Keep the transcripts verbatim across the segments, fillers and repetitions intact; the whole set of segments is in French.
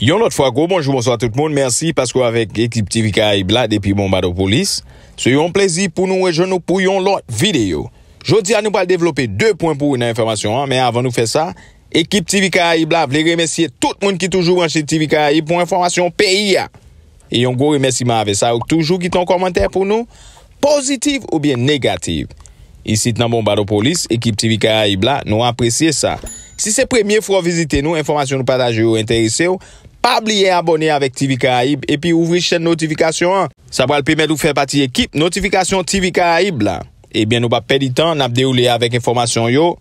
Yon autre fois, gros bonjour, bonsoir tout le monde. Merci parce que avec l'équipe Tivika Ibla depuis Bombardopolis, c'est un plaisir pour nous rejoindre pour une autre vidéo. Aujourd'hui, nous allons développer deux points pour une information, mais avant de faire ça, équipe T V Karayib, je voulais remercier tout le monde qui toujours branché T V Karayib pour information pays. Et un gros remerciement avec ça, ou toujours qui ton commentaire pour nous, positif ou bien négatif. Ici, dans Bombardopolis, équipe T V Karayib, nous apprécions ça. Si c'est la première fois visiter nous, information nous partager ou intéresser, pas oublier abonner avec T V Karayib et puis ouvrir chaîne notification. Ça va le permettre de faire partie de l'équipe notification T V Karayib. Eh bien, nous ne perdons pas de temps, nous avons déroulé avec information yo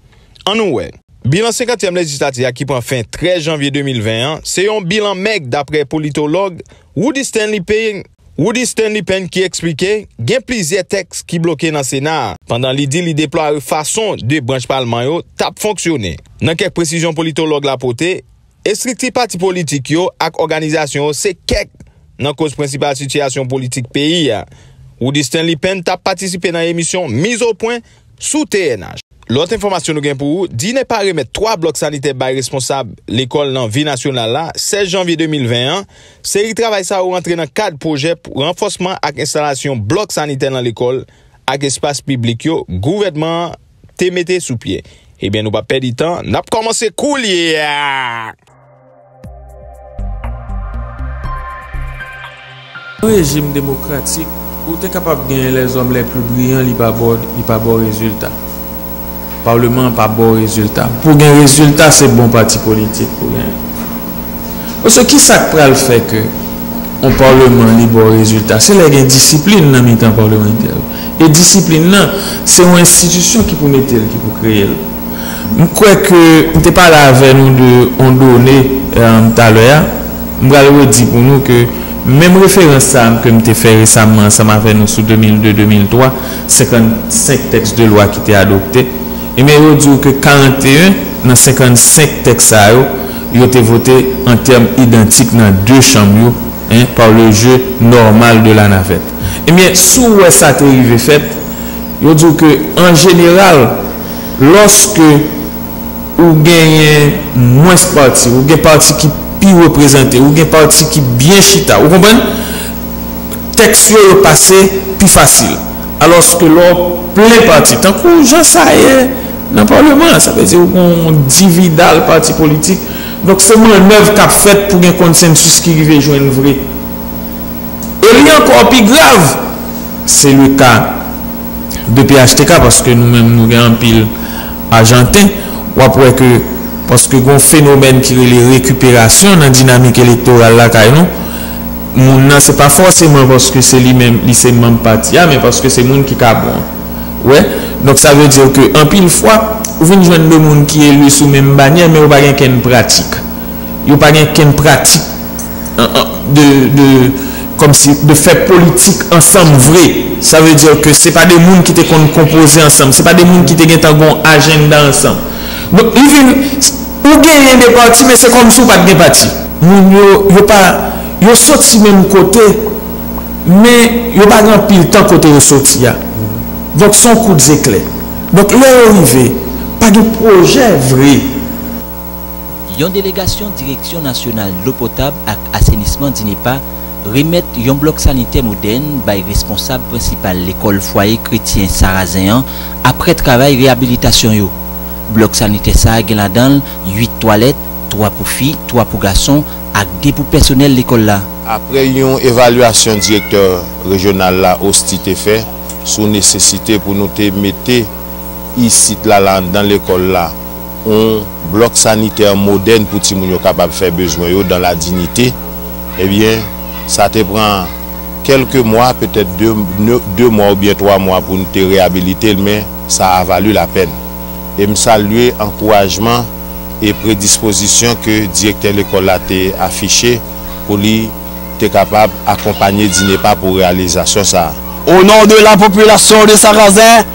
en nous. Bilan cinquantième législatif qui prend fin treize janvier deux mille vingt et un, c'est un bilan maigre d'après politologue Woody Stanley Payne. Woody Stanley Penn qui expliquait qu'il y a plusieurs textes qui bloquaient dans le Sénat. Pendant l'idée, il déploie une façon de branche parlement tap fonctionner. Dans quelques précisions politologues la poté, restricti parti politique yo ak organisation c'est quelques dans cause principale situation politique pays. Woody Stanley Penn t'a participé dans l'émission mise au point sous T N H. L'autre information nous gagne pour vous, DINEPA remet trois blocs sanitaires par responsable l'école dans la vie nationale là, seize janvier deux mille vingt et un. Série travail ça ou rentré dans quatre projets pour renforcement et installation blocs sanitaires dans l'école avec espace public yo, gouvernement te mette sous pied. Eh bien, nous pas perdre du temps, n'a pas commencé couler. Régime démocratique, où t'es capable de gagner les hommes les plus brillants, ils pas bon, ils pas bon résultat. Parlement pas bon résultat. Pour gagner résultat, c'est bon parti politique pour gagner. Ce qui ça pral fait que on parlement li bon résultat, c'est la discipline dans mi-temps parlementaire. Et discipline là, c'est une institution qui pour mettre qui pour créer. Je crois que on était pas là avec nous de on donné tout à l'heure. On va le dire pour nous que même référence que nous avons fait récemment ensemble avec nous sous deux mille deux deux mille trois, cinquante-cinq textes de loi qui étaient adoptés. Et mais on dit que quarante et un dans cinquante-cinq textes à eux, ils ont été votés en termes identiques dans deux chambres hein, par le jeu normal de la navette. Et bien, sous ça a arrivé fait, on dit que en général, lorsque vous gagnez moins de partis, vous gagnez parti qui pire représenté, vous gagnez parti qui bien chita, vous comprenez? Texte est passé plus facile. Alors que l'on plein parti, tant que j'en sais, dans le Parlement, ça veut dire qu'on divida le parti politique. Donc c'est mon œuvre qu'a fait pour un consensus qui arrive à joindre vrai. Et rien encore plus grave, c'est le cas de P H T K, parce que nous-mêmes nous avons un pile argentin, ou après que, parce que un phénomène qui est les récupérations dans la dynamique électorale là, ce n'est pas forcément parce que c'est lui-même, c'est même parti, mais parce que c'est le monde qui est bon. Ouais. Donc ça veut dire que en pile fois, vous venez joindre le monde qui est élu sous même bannière, mais vous n'avez pas une pratique. Vous n'avez pas une pratique de, de, comme si, de faire politique ensemble vrai. Ça veut dire que ce n'est pas des gens qui étaient composés ensemble, ce n'est pas des gens qui étaient un bon agenda ensemble. Donc, vous avez des partis, mais c'est comme si vous n'avez pas de parti. Vous n'avez pas. Yo sorti même côté, mais yo pas grand pile temps côté yo sorti. Donc son coup d'éclair. Donc là arrivé, pas de projet vrai. Yon délégation direction nationale l'eau potable ak assainissement DINEPA remet yon bloc sanitaire moderne by responsable principal l'école Foyer Chrétien Sarazen après travail réhabilitation yo. Bloc sanitaire ça gen la dan huit toilettes, trois pour filles, trois pour garçons. Avec des personnels de l'école là. Après une évaluation directeur régional là, Hostite fait, sous nécessité pour nous mettre ici là, dans l'école là, un bloc sanitaire moderne pour que nous capable de faire besoin dans la dignité, eh bien, ça te prend quelques mois, peut-être deux, deux mois ou bien trois mois pour nous te réhabiliter, mais ça a valu la peine. Et me saluer encouragement et prédisposition que le directeur de l'école a affiché pour lui être capable d'accompagner DINEPA pour réalisation ça. Au nom de la population de Sarazen,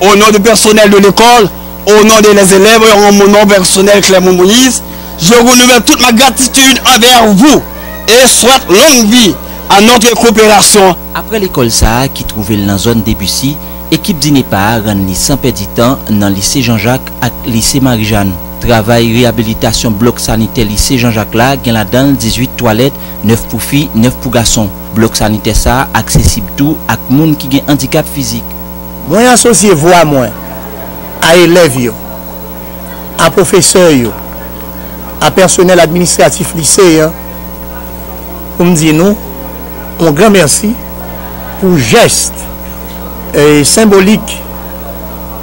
au nom du personnel de l'école, au nom des élèves et au nom personnel Clément Moïse, je renouvelle toute ma gratitude envers vous et souhaite longue vie à notre coopération. Après l'école ça qui trouvait dans la zone Debussy, équipe DINEPA rend sans perdre de temps dans le lycée Jean-Jacques et le lycée Marie-Jeanne. Travail réhabilitation bloc sanitaire lycée Jean-Jacques là, gain la dedans dix-huit toilettes, neuf pour filles, neuf pour garçons. Bloc sanitaire ça accessible tout à monde qui gain handicap physique. Moi associé voix moi à élèves yo, à professeurs yo, à personnel administratif lycéen. On me dit nous, un grand merci pour geste euh, symbolique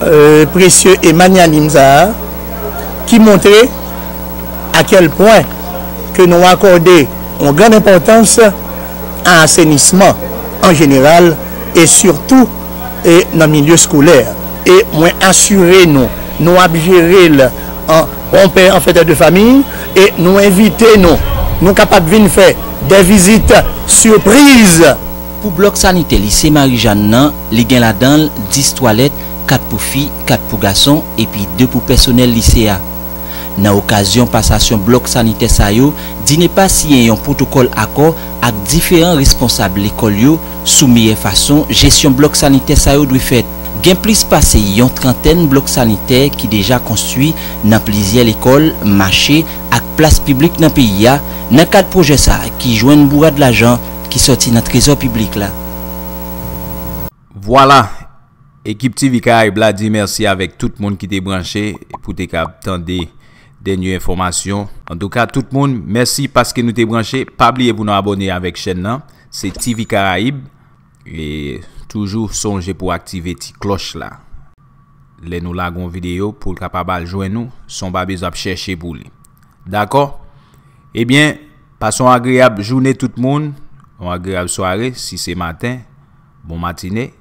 euh, précieux et magnanime ça, qui montrait à quel point que nous accordons une grande importance à l'assainissement en général et surtout et dans le milieu scolaire. Et nous assurons, nous gérons en bon père en fête de famille et nous invitons, nous sommes capables de faire des visites surprises. Pour le bloc sanitaire lycée Marie-Jeanne, les gens là-dedans, dix toilettes, quatre pour filles, quatre pour garçons et puis deux pour personnel lycéen. Dans l'occasion passation bloc sanitaire Sayo, DINEPA signé un protocole accord avec différents responsables de l'école soumis à façon gestion bloc sanitaire Sayo doit faire. Gain plus passé une trentaine blocs sanitaires qui déjà construits dans plusieurs écoles, marchés et places publiques dans le pays. Dans quatre projets ça qui joignent bourra de l'argent qui sortit dans le trésor public là. Voilà. Équipe T V Karayib la dit merci avec tout le monde qui était branché pour te capter des dernières informations. En tout cas, tout le monde, merci parce que nous t'es branché. Pas oublier pour nous abonner avec chaîne là. C'est T V Karayib. Et toujours songez pour activer la cloche là. Les nous lagons vidéo pour le capable joindre nous. Son pas besoin de chercher pour lui. D'accord? Eh bien, passons une agréable journée tout le monde. Une agréable soirée si c'est matin. Bon matinée.